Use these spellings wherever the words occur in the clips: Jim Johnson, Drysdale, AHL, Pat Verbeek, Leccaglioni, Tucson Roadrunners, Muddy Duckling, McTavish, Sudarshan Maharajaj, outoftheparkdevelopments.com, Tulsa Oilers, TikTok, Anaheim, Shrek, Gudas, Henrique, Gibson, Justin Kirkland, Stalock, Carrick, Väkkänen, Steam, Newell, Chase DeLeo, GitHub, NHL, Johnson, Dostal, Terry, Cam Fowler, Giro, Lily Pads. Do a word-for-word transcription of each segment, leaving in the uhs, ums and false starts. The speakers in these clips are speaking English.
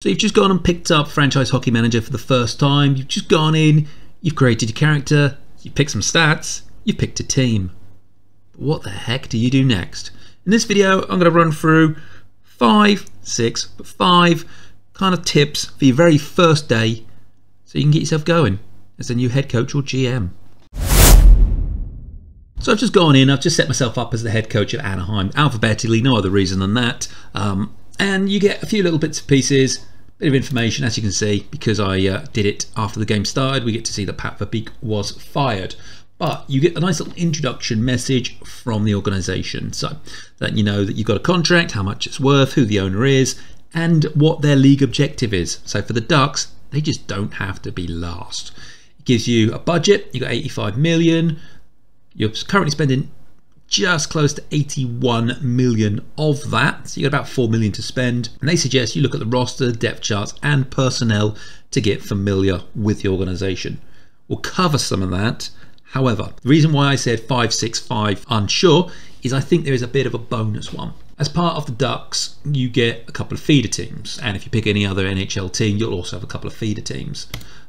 So you've just gone and picked up Franchise Hockey Manager for the first time. You've just gone in, you've created your character, you've picked some stats, you've picked a team. But what the heck do you do next? In this video, I'm going to run through five, six, but five kind of tips for your very first day so you can get yourself going as a new head coach or G M. So I've just gone in, I've just set myself up as the head coach of Anaheim, alphabetically, no other reason than that. Um, and you get a few little bits and pieces, bit of information, as you can see, because I uh, did it after the game started. We get to see that Pat Verbeek was fired, but you get a nice little introduction message from the organization, so that you know that you've got a contract, how much it's worth, who the owner is, and what their league objective is. So for the Ducks, they just don't have to be last. It gives you a budget. You've got eighty-five million. You're currently spending just close to eighty-one million of that, so you've got about four million to spend, and they suggest you look at the roster, depth charts and personnel to get familiar with the organization. We'll cover some of that. However, the reason why I said five six five unsure is I think there is a bit of a bonus one. As part of the Ducks, you get a couple of feeder teams, and if you pick any other N H L team, you'll also have a couple of feeder teams.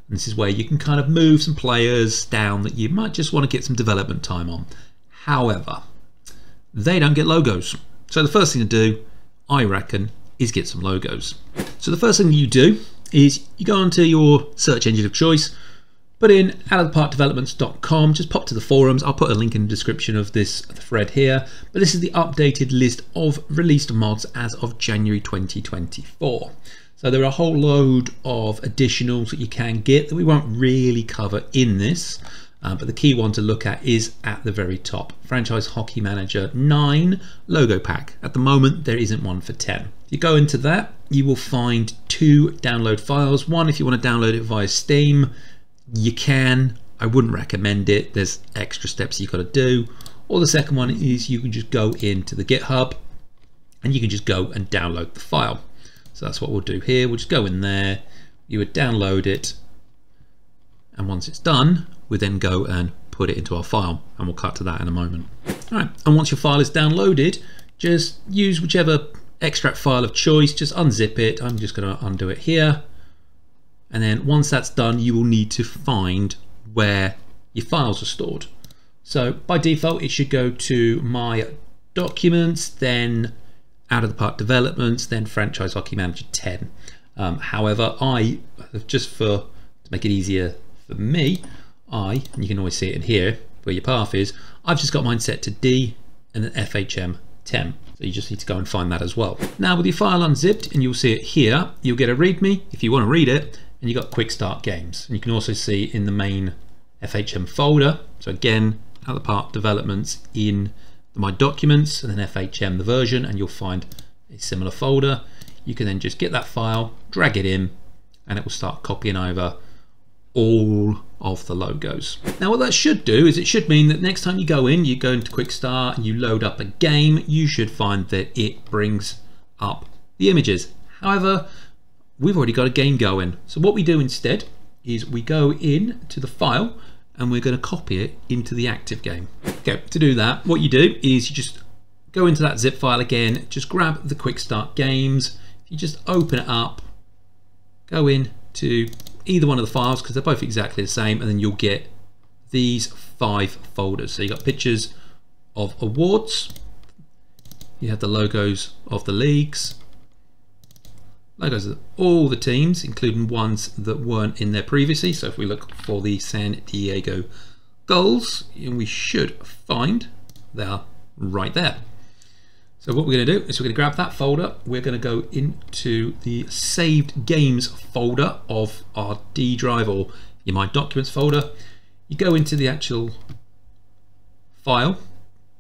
And this is where you can kind of move some players down that you might just want to get some development time on. However, they don't get logos. So the first thing to do, I reckon, is get some logos. So the first thing you do is you go onto your search engine of choice, put in out of the park developments dot com, just pop to the forums. I'll put a link in the description of this thread here, but this is the updated list of released mods as of January twenty twenty-four. So there are a whole load of additionals that you can get that we won't really cover in this, uh, but the key one to look at is at the very top, Franchise Hockey Manager nine logo pack. At the moment, there isn't one for ten. If you go into that, you will find two download files. One, if you want to download it via Steam, you can. I wouldn't recommend it. There's extra steps you've got to do. Or the second one is you can just go into the GitHub and you can just go and download the file. So that's what we'll do here. We'll just go in there, you would download it, and once it's done, we then go and put it into our file, and we'll cut to that in a moment. All right, and once your file is downloaded, just use whichever extract file of choice, just unzip it. I'm just gonna undo it here. And then once that's done, you will need to find where your files are stored. So by default, it should go to My Documents, then Out of the Park Developments, then Franchise Hockey Manager ten. Um, however, I, just for to make it easier for me, I, and you can always see it in here where your path is, I've just got mine set to D and then F H M ten. So you just need to go and find that as well. Now with your file unzipped, and you'll see it here, you'll get a README if you want to read it, and you've got Quick Start Games. And you can also see in the main F H M folder, so again, Out of the Park Developments in My Documents and then F H M the version, and you'll find a similar folder. You can then just get that file, drag it in, and it will start copying over all of the logos. Now what that should do is it should mean that next time you go in, you go into Quick Start and you load up a game, you should find that it brings up the images. However, we've already got a game going, so what we do instead is we go in to the file and we're going to copy it into the active game. Okay, to do that, what you do is you just go into that zip file again, just grab the Quick Start Games, you just open it up, go in to either one of the files because they're both exactly the same, and then you'll get these five folders. So you got pictures of awards, you have the logos of the leagues, logos of all the teams, including ones that weren't in there previously. So if we look for the San Diego Gulls, we should find they're right there. So what we're going to do is we're going to grab that folder. We're going to go into the Saved Games folder of our D drive or your My Documents folder. You go into the actual file.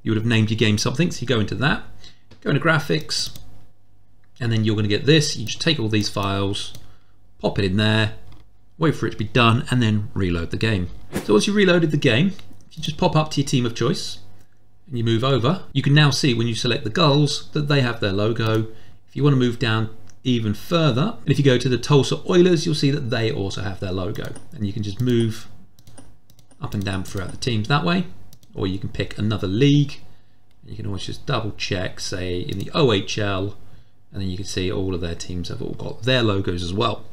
You would have named your game something, so you go into that. Go into Graphics. And then you're going to get this. You just take all these files, pop it in there, wait for it to be done, and then reload the game. So once you reloaded the game, if you just pop up to your team of choice and you move over, you can now see when you select the Gulls that they have their logo. If you want to move down even further, and if you go to the Tulsa Oilers, you'll see that they also have their logo, and you can just move up and down throughout the teams that way, or you can pick another league. You can always just double check, say in the O H L, and then you can see all of their teams have all got their logos as well.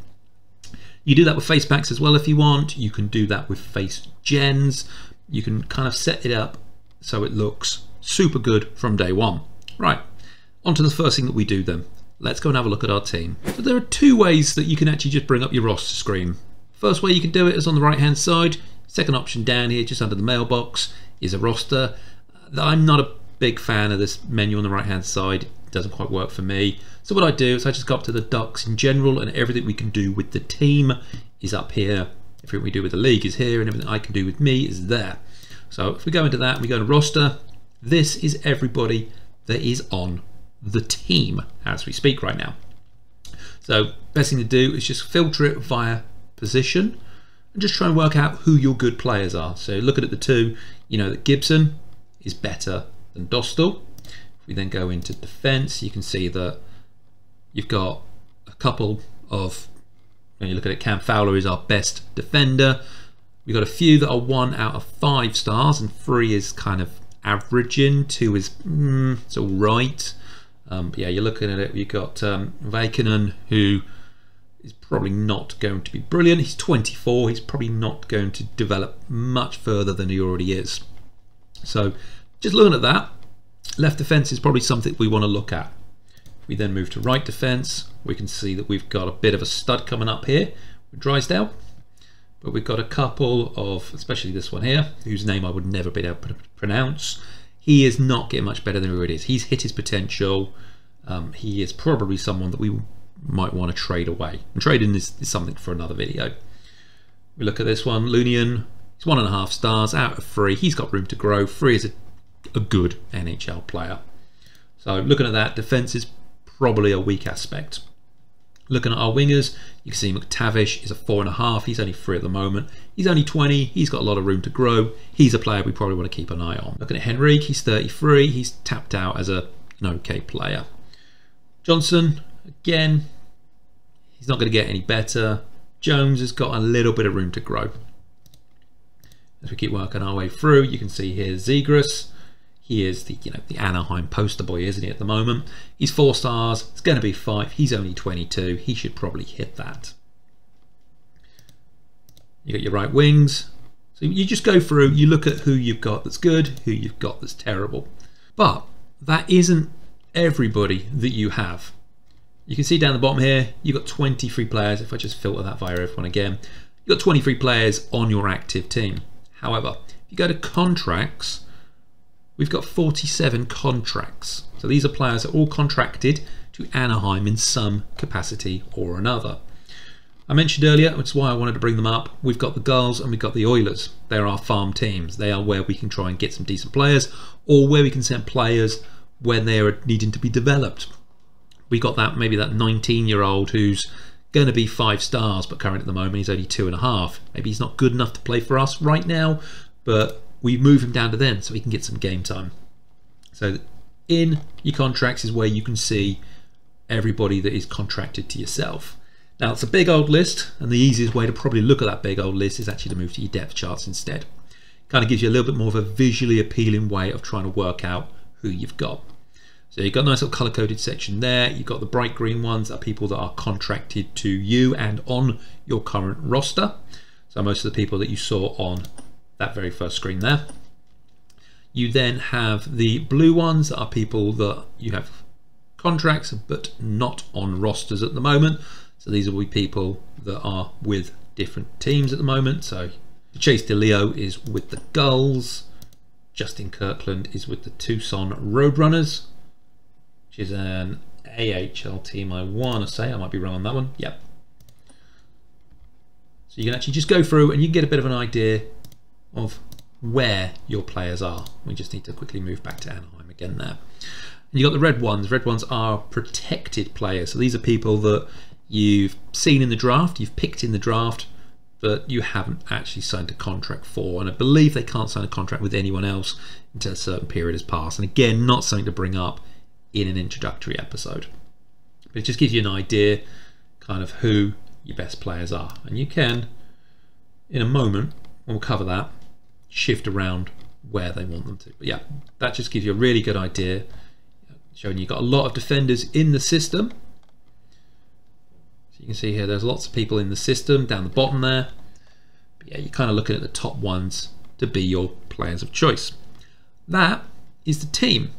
You do that with face packs as well if you want. You can do that with face gens. You can kind of set it up so it looks super good from day one. Right, on to the first thing that we do then. Let's go and have a look at our team. So there are two ways that you can actually just bring up your roster screen. First way you can do it is on the right hand side. Second option down here just under the mailbox is a roster. I'm not a big fan of this menu on the right hand side. It doesn't quite work for me. So what I do is I just go up to the Ducks in general, and everything we can do with the team is up here. Everything we do with the league is here, and everything I can do with me is there. So if we go into that, we go to roster. This is everybody that is on the team as we speak right now. So best thing to do is just filter it via position and just try and work out who your good players are. So looking at the two, you know that Gibson is better than Dostal. If we then go into defense, you can see that you've got a couple of, when you look at it, Cam Fowler is our best defender. We've got a few that are one out of five stars, and three is kind of averaging, two is mm, it's all right. Um, but yeah, you're looking at it, you've got um, Väkkänen, who is probably not going to be brilliant. He's twenty-four, he's probably not going to develop much further than he already is. So just looking at that, left defence is probably something we want to look at. We then move to right defence. We can see that we've got a bit of a stud coming up here with Drysdale, but we've got a couple of, especially this one here, whose name I would never be able to pronounce. He is not getting much better than who it is. He's hit his potential. Um, he is probably someone that we might want to trade away. And trading is, is something for another video. We look at this one, Lunian. He's one and a half stars out of three. He's got room to grow. Three is a, a good N H L player. So looking at that, defense is probably a weak aspect. Looking at our wingers, you can see McTavish is a four and a half. He's only three at the moment. He's only twenty. He's got a lot of room to grow. He's a player we probably want to keep an eye on. Looking at Henrique, he's thirty-three. He's tapped out as a, an okay player. Johnson, again, he's not going to get any better. Jones has got a little bit of room to grow. As we keep working our way through, you can see here Zegras. He is the, you know, the Anaheim poster boy, isn't he, at the moment? He's four stars. It's going to be five. He's only twenty-two. He should probably hit that. You got your right wings. So you just go through, you look at who you've got that's good, who you've got that's terrible. But that isn't everybody that you have. You can see down the bottom here, you've got twenty-three players. If I just filter that via everyone again, you've got twenty-three players on your active team. However, if you go to contracts, we've got forty-seven contracts. So these are players that are all contracted to Anaheim in some capacity or another. I mentioned earlier, which is why I wanted to bring them up, we've got the Gulls and we've got the Oilers. They're our farm teams. They are where we can try and get some decent players, or where we can send players when they are needing to be developed. We got that, maybe that nineteen year old who's going to be five stars, but currently at the moment he's only two and a half. Maybe he's not good enough to play for us right now, but we move him down to them so he can get some game time. So in your contracts is where you can see everybody that is contracted to yourself. Now it's a big old list, and the easiest way to probably look at that big old list is actually to move to your depth charts instead. Kind of gives you a little bit more of a visually appealing way of trying to work out who you've got. So you've got a nice little color coded section there. You've got the bright green ones are people that are contracted to you and on your current roster. So most of the people that you saw on that very first screen there. You then have the blue ones that are people that you have contracts but not on rosters at the moment. So these will be people that are with different teams at the moment. So Chase DeLeo is with the Gulls. Justin Kirkland is with the Tucson Roadrunners, which is an A H L team, I want to say. I might be wrong on that one. Yep. So you can actually just go through and you can get a bit of an idea of where your players are. We just need to quickly move back to Anaheim again there. And you got the red ones. Red ones are protected players. So these are people that you've seen in the draft, you've picked in the draft, but you haven't actually signed a contract for. And I believe they can't sign a contract with anyone else until a certain period has passed. And again, not something to bring up in an introductory episode. But it just gives you an idea kind of who your best players are. And you can, in a moment, we'll cover that, shift around where they want them to. But yeah, that just gives you a really good idea. showing you've got a lot of defenders in the system. So you can see here there's lots of people in the system down the bottom there. But yeah, you're kind of looking at the top ones to be your players of choice. That is the team.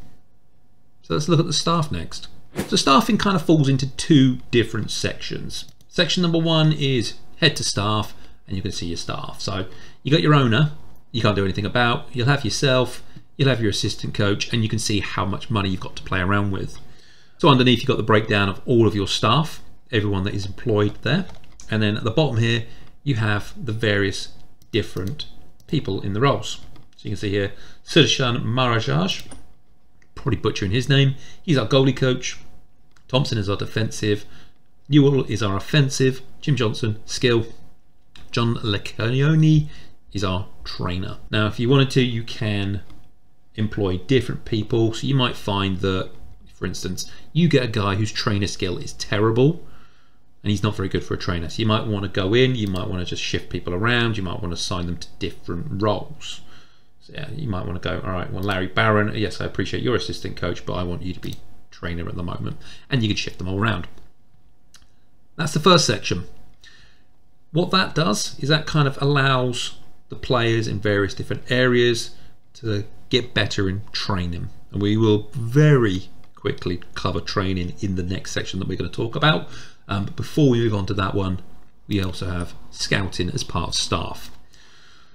So let's look at the staff next. So staffing kind of falls into two different sections. Section number one is head to staff, and you can see your staff. So you got your owner, you can't do anything about. You'll have yourself, you'll have your assistant coach, and you can see how much money you've got to play around with. So underneath you've got the breakdown of all of your staff, everyone that is employed there. And then at the bottom here, you have the various different people in the roles. So you can see here, Sudarshan Maharajaj, probably butchering his name. He's our goalie coach. Thompson is our defensive. Newell is our offensive. Jim Johnson, skill. John Leccaglioni is our trainer. Now, if you wanted to, you can employ different people. So you might find that, for instance, you get a guy whose trainer skill is terrible and he's not very good for a trainer. So you might want to go in, you might want to just shift people around, you might want to assign them to different roles. So yeah, you might want to go, all right, well, Larry Barron, yes, I appreciate your assistant coach, but I want you to be trainer at the moment. And you can shift them all around. That's the first section. What that does is that kind of allows the players in various different areas to get better in training. And we will very quickly cover training in the next section that we're going to talk about. Um, but before we move on to that one, we also have scouting as part of staff.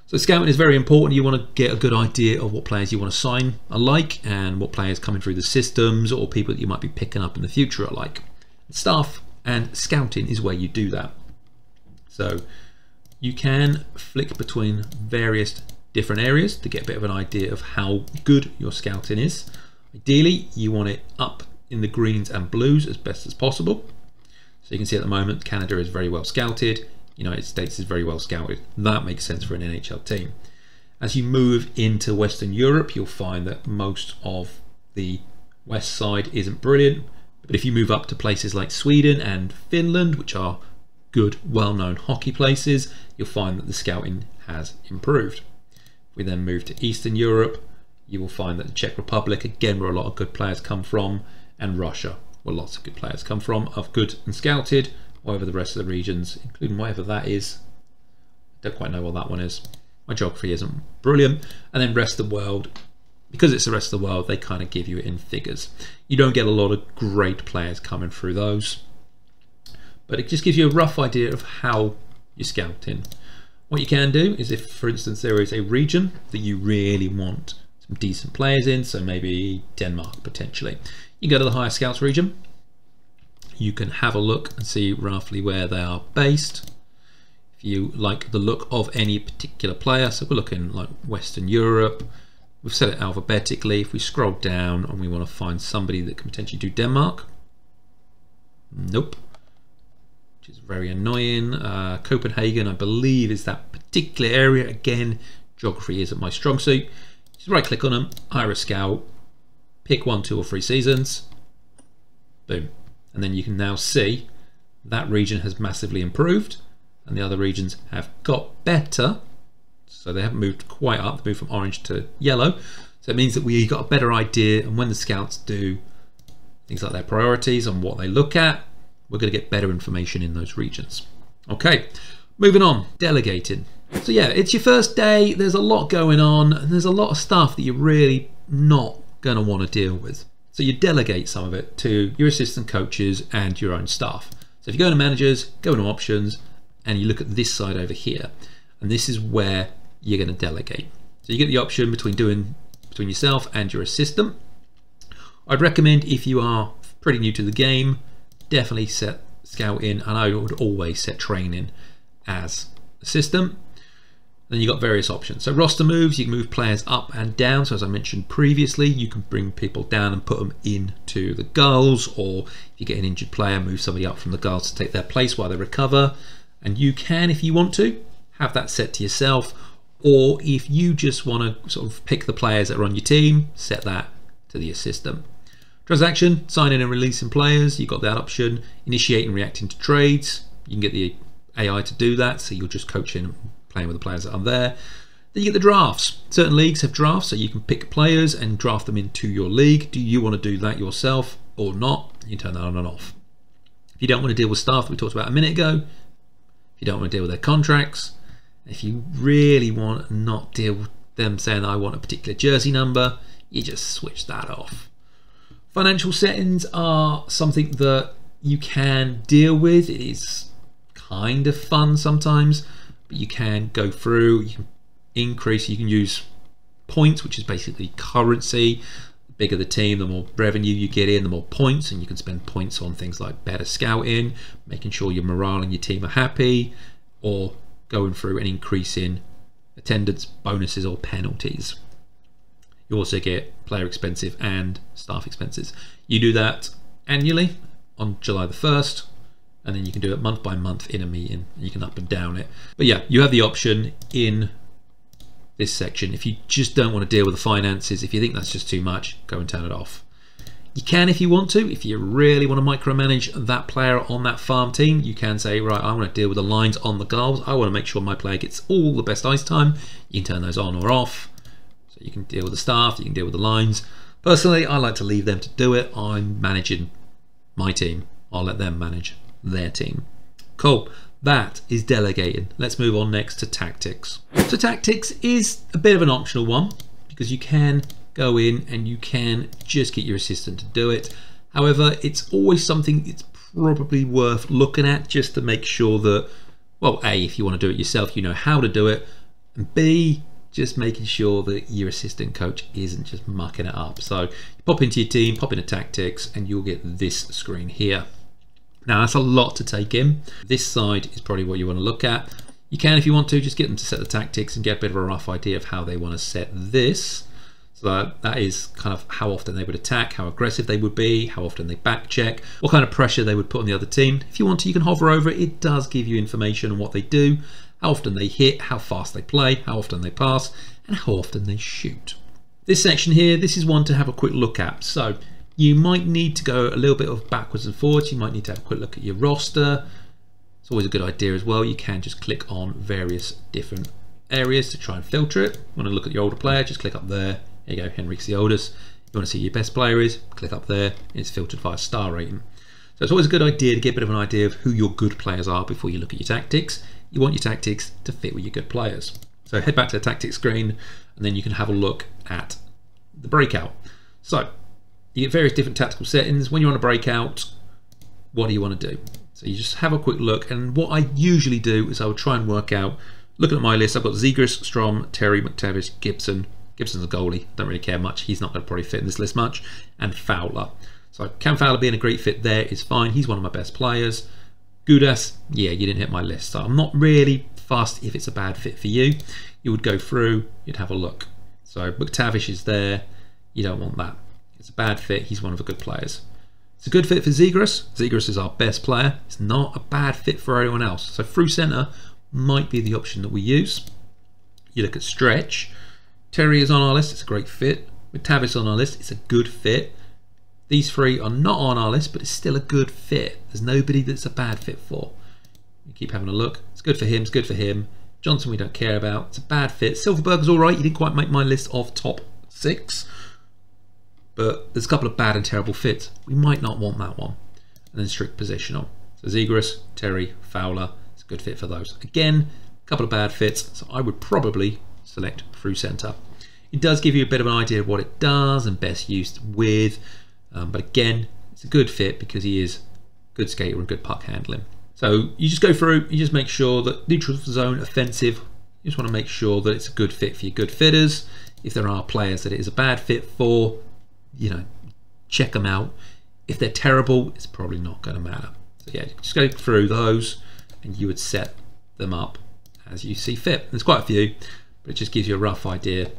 So scouting is very important. You want to get a good idea of what players you want to sign alike and what players coming through the systems or people that you might be picking up in the future alike. Staff and scouting is where you do that. So you can flick between various different areas to get a bit of an idea of how good your scouting is. Ideally, you want it up in the greens and blues as best as possible. So you can see at the moment, Canada is very well scouted. United States is very well scouted. That makes sense for an N H L team. As you move into Western Europe, you'll find that most of the West side isn't brilliant. But if you move up to places like Sweden and Finland, which are good, well-known hockey places, you'll find that the scouting has improved. If we then move to Eastern Europe, you will find that the Czech Republic, again, where a lot of good players come from, and Russia, where lots of good players come from, are good and scouted, over the rest of the regions, including whatever that is. I don't quite know what that one is. My geography isn't brilliant. And then rest of the world, because it's the rest of the world, they kind of give you it in figures. You don't get a lot of great players coming through those. But it just gives you a rough idea of how you're scouting. What you can do is if, for instance, there is a region that you really want some decent players in, so maybe Denmark potentially, you go to the higher scouts region, you can have a look and see roughly where they are based. If you like the look of any particular player, so we're looking like Western Europe, we've set it alphabetically. If we scroll down and we want to find somebody that can potentially do Denmark, nope, which is very annoying. uh, Copenhagen, I believe, is that particular area. Again, geography isn't my strong suit. Just right click on them, hire a scout, pick one, two or three seasons, boom. And then you can now see that region has massively improved and the other regions have got better. So they haven't moved quite up, they moved from orange to yellow. So it means that we got a better idea, and when the scouts do things like their priorities and what they look at, we're gonna get better information in those regions. Okay, moving on, delegating. So yeah, it's your first day, there's a lot going on and there's a lot of stuff that you're really not gonna wanna deal with. So you delegate some of it to your assistant coaches and your own staff. So if you go to managers, go to options, and you look at this side over here, and this is where you're going to delegate. So you get the option between doing between yourself and your assistant. I'd recommend, if you are pretty new to the game, definitely set scouting, and I would always set training as assistant. Then you've got various options. So roster moves, you can move players up and down. So as I mentioned previously, you can bring people down and put them into the Gulls, or if you get an injured player, move somebody up from the Gulls to take their place while they recover. And you can, if you want to, have that set to yourself, or if you just want to sort of pick the players that are on your team, set that to the assistant. Transaction, signing and releasing players, you've got that option. Initiating and reacting to trades, you can get the A I to do that, so you're just coaching, playing with the players that are there. Then you get the drafts. Certain leagues have drafts, so you can pick players and draft them into your league. Do you want to do that yourself or not? You turn that on and off. If you don't want to deal with staff that we talked about a minute ago, if you don't want to deal with their contracts, if you really want to not deal with them saying I want a particular jersey number, you just switch that off. Financial settings are something that you can deal with. It is kind of fun sometimes, but you can go through, you can increase, you can use points, which is basically currency. The bigger the team, the more revenue you get in, the more points, and you can spend points on things like better scouting, making sure your morale and your team are happy, or going through and increasing attendance, bonuses, or penalties. You also get player expenses and staff expenses. You do that annually on July the first, and then you can do it month by month in a meeting. You can up and down it. But yeah, you have the option in this section. If you just don't want to deal with the finances, if you think that's just too much, go and turn it off. You can, if you want to, if you really want to micromanage that player on that farm team, you can say, right, I want to deal with the lines on the goals. I want to make sure my player gets all the best ice time. You can turn those on or off. So you can deal with the staff, you can deal with the lines. Personally, I like to leave them to do it. I'm managing my team. I'll let them manage their team. Cool. That is delegating. Let's move on next to tactics. So tactics is a bit of an optional one, because you can go in and you can just get your assistant to do it. However, it's always something it's probably worth looking at, just to make sure that, well, A, if you want to do it yourself, you know how to do it, and B, just making sure that your assistant coach isn't just mucking it up. So you pop into your team, pop into tactics, and you'll get this screen here. Now that's a lot to take in. This side is probably what you want to look at. You can, if you want to, just get them to set the tactics and get a bit of a rough idea of how they want to set this. So that is kind of how often they would attack, how aggressive they would be, how often they back check, what kind of pressure they would put on the other team. If you want to, you can hover over it. It does give you information on what they do, how often they hit, how fast they play, how often they pass, and how often they shoot. This section here, this is one to have a quick look at. So you might need to go a little bit of backwards and forwards. You might need to have a quick look at your roster. It's always a good idea as well. You can just click on various different areas to try and filter it. Want to look at your older player, just click up there. There you go, Henrique's the oldest. You want to see who your best player is, click up there, and it's filtered via star rating. So it's always a good idea to get a bit of an idea of who your good players are before you look at your tactics. You want your tactics to fit with your good players. So head back to the tactics screen, and then you can have a look at the breakout. So you get various different tactical settings. When you're on a breakout, what do you want to do? So you just have a quick look, and what I usually do is I will try and work out, looking at my list, I've got Zegras, Strom, Terry, McTavish, Gibson. Gibson's a goalie, don't really care much. He's not going to probably fit in this list much. And Fowler. So Cam Fowler being a great fit there is fine. He's one of my best players. Gudas, yeah, you didn't hit my list. So I'm not really fussed if it's a bad fit for you. You would go through, you'd have a look. So McTavish is there. You don't want that. It's a bad fit. He's one of the good players. It's a good fit for Zegras. Zegras is our best player. It's not a bad fit for anyone else. So through centre might be the option that we use. You look at stretch. Terry is on our list, it's a great fit. McTavish on our list, it's a good fit. These three are not on our list, but it's still a good fit. There's nobody that's a bad fit for. You keep having a look. It's good for him, it's good for him. Johnson we don't care about, it's a bad fit. Silverberg's all right, he didn't quite make my list of top six, but there's a couple of bad and terrible fits. We might not want that one. And then strict positional. So Zegras, Terry, Fowler, it's a good fit for those. Again, a couple of bad fits, so I would probably select through center. It does give you a bit of an idea of what it does and best used with, um, but again, it's a good fit because he is a good skater and good puck handling. So you just go through, you just make sure that neutral zone, offensive, you just want to make sure that it's a good fit for your good fitters. If there are players that it is a bad fit for, you know, check them out. If they're terrible, it's probably not going to matter. So yeah, just go through those and you would set them up as you see fit. There's quite a few. But it just gives you a rough idea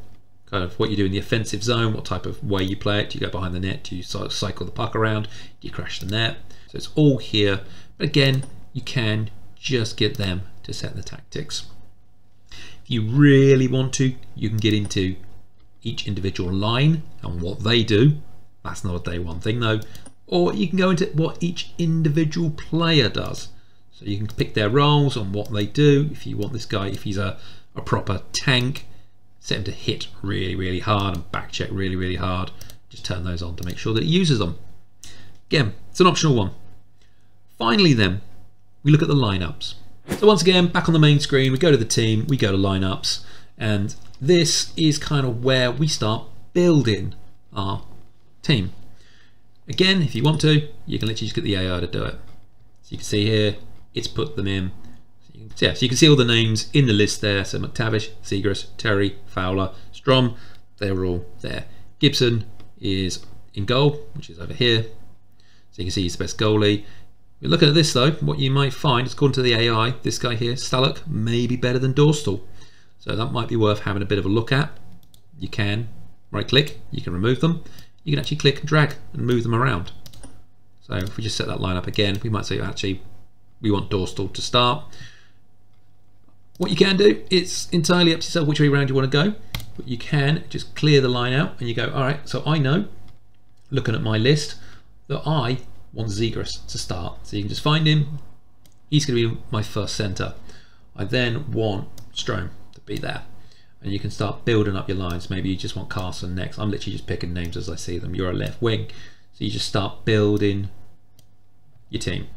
kind of what you do in the offensive zone, what type of way you play it. Do you go behind the net? Do you cycle the puck around? Do you crash the net? So it's all here. But again, you can just get them to set the tactics. If you really want to, you can get into each individual line and what they do. That's not a day one thing though. Or you can go into what each individual player does. So you can pick their roles on what they do. If you want this guy, if he's a a proper tank, set him to hit really, really hard and back check really, really hard. Just turn those on to make sure that it uses them. Again, it's an optional one. Finally then, we look at the lineups. So once again, back on the main screen, we go to the team, we go to lineups, and this is kind of where we start building our team. Again, if you want to, you can literally just get the A I to do it. So you can see here, it's put them in. So you can, yeah, so you can see all the names in the list there. So McTavish, Zegras, Terry, Fowler, Strom, they're all there. Gibson is in goal, which is over here. So you can see he's the best goalie. We're looking at this though, what you might find is according to the A I, this guy here, Stalock, may be better than Dostal. So that might be worth having a bit of a look at. You can right click, you can remove them. You can actually click and drag and move them around. So if we just set that line up again, we might say actually we want Dostal to start. What you can do, it's entirely up to yourself which way around you want to go, but you can just clear the line out and you go, all right, so I know, looking at my list, that I want Zegras to start. So you can just find him. He's going to be my first centre. I then want Strom to be there. And you can start building up your lines. Maybe you just want Carson next. I'm literally just picking names as I see them. You're a left wing. So you just start building your team.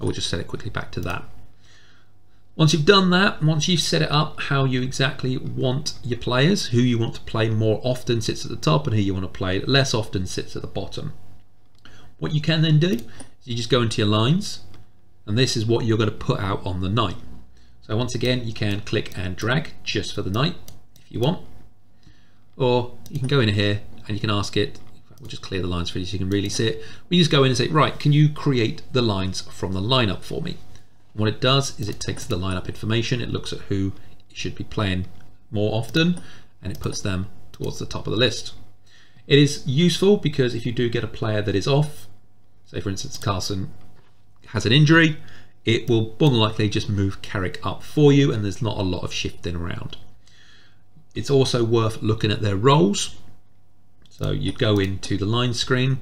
I will just set it quickly back to that. Once you've done that, once you've set it up how you exactly want your players, who you want to play more often sits at the top and who you want to play less often sits at the bottom. What you can then do is you just go into your lines, and this is what you're going to put out on the night. So once again, you can click and drag just for the night if you want, or you can go in here and you can ask it. We'll just clear the lines for you so you can really see it. We just go in and say, right, can you create the lines from the lineup for me? And what it does is it takes the lineup information, it looks at who it should be playing more often, and it puts them towards the top of the list. It is useful because if you do get a player that is off, say for instance Carson has an injury, it will more than likely just move Carrick up for you, and there's not a lot of shifting around. It's also worth looking at their roles. So you go into the line screen.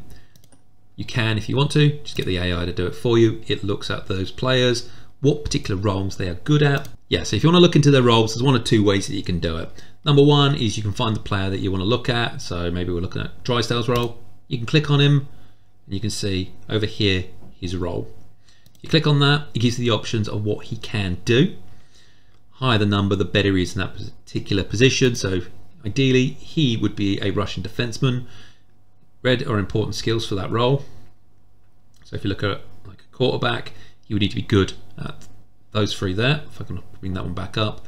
You can, if you want to, just get the A I to do it for you. It looks at those players, what particular roles they are good at. Yeah, so if you want to look into their roles, there's one or two ways that you can do it. Number one is you can find the player that you want to look at. So maybe we're looking at Drysdale's role. You can click on him and you can see over here his role. You click on that, it gives you the options of what he can do. Higher the number, the better he is in that particular position. So ideally, he would be a Russian defenseman. Red are important skills for that role. So if you look at like a quarterback, you would need to be good at those three there. If I can bring that one back up.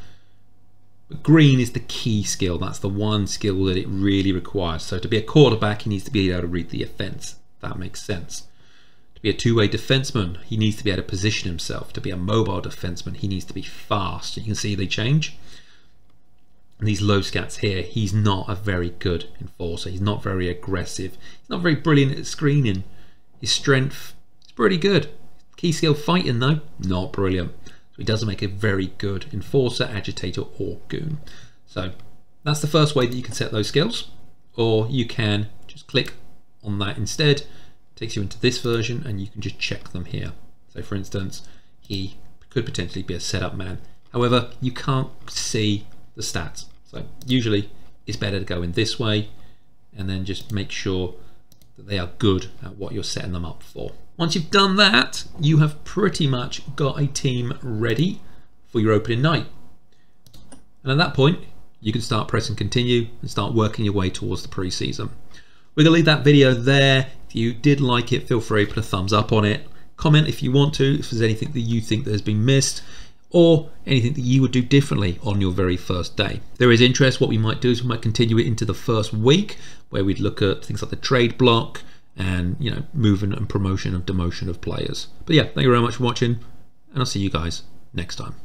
But green is the key skill. That's the one skill that it really requires. So to be a quarterback, he needs to be able to read the offense. That makes sense. To be a two-way defenseman, he needs to be able to position himself. To be a mobile defenseman, he needs to be fast. You can see they change. And these low scats here, he's not a very good enforcer. He's not very aggressive. He's not very brilliant at screening. His strength is pretty good. Key skill fighting though, not brilliant. So he doesn't make a very good enforcer, agitator or goon. So that's the first way that you can set those skills, or you can just click on that instead. It takes you into this version and you can just check them here. So for instance, he could potentially be a setup man. However, you can't see the stats. So usually it's better to go in this way and then just make sure that they are good at what you're setting them up for. Once you've done that, you have pretty much got a team ready for your opening night. And at that point, you can start pressing continue and start working your way towards the preseason. We're gonna leave that video there. If you did like it, feel free to put a thumbs up on it. Comment if you want to, if there's anything that you think that has been missed, or anything that you would do differently on your very first day. If there is interest, what we might do is we might continue it into the first week, where we'd look at things like the trade block and, you know, moving and promotion and demotion of players. But yeah, thank you very much for watching, and I'll see you guys next time.